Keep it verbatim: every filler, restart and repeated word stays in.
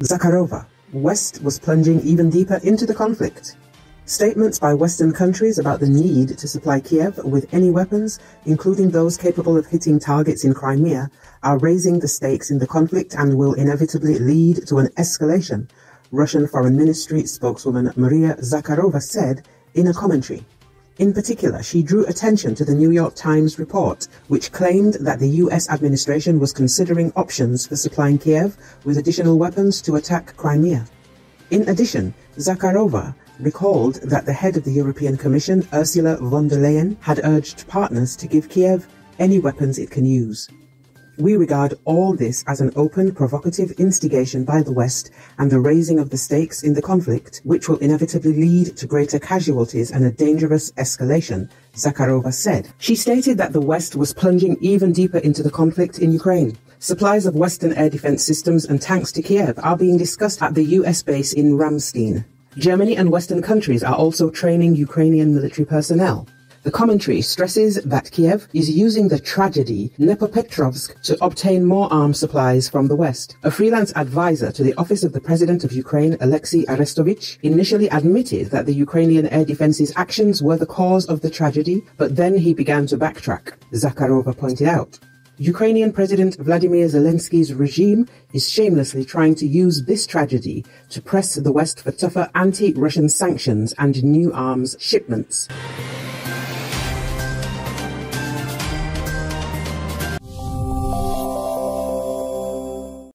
Zakharova, West was plunging even deeper into the conflict. Statements by Western countries about the need to supply Kiev with any weapons, including those capable of hitting targets in Crimea, are raising the stakes in the conflict and will inevitably lead to an escalation, Russian Foreign Ministry spokeswoman Maria Zakharova said in a commentary. In particular, she drew attention to the New York Times report, which claimed that the U S administration was considering options for supplying Kiev with additional weapons to attack Crimea. In addition, Zakharova recalled that the head of the European Commission, Ursula von der Leyen, had urged partners to give Kiev any weapons it can use. We regard all this as an open, provocative instigation by the West and the raising of the stakes in the conflict, which will inevitably lead to greater casualties and a dangerous escalation, Zakharova said. She stated that the West was plunging even deeper into the conflict in Ukraine. Supplies of Western air defense systems and tanks to Kiev are being discussed at the U S base in Rammstein. Germany and Western countries are also training Ukrainian military personnel. The commentary stresses that Kiev is using the tragedy near Popetrovsk to obtain more arms supplies from the West. A freelance advisor to the office of the President of Ukraine, Alexei Arestovich, initially admitted that the Ukrainian air defense's actions were the cause of the tragedy, but then he began to backtrack, Zakharova pointed out. Ukrainian President Vladimir Zelensky's regime is shamelessly trying to use this tragedy to press the West for tougher anti-Russian sanctions and new arms shipments.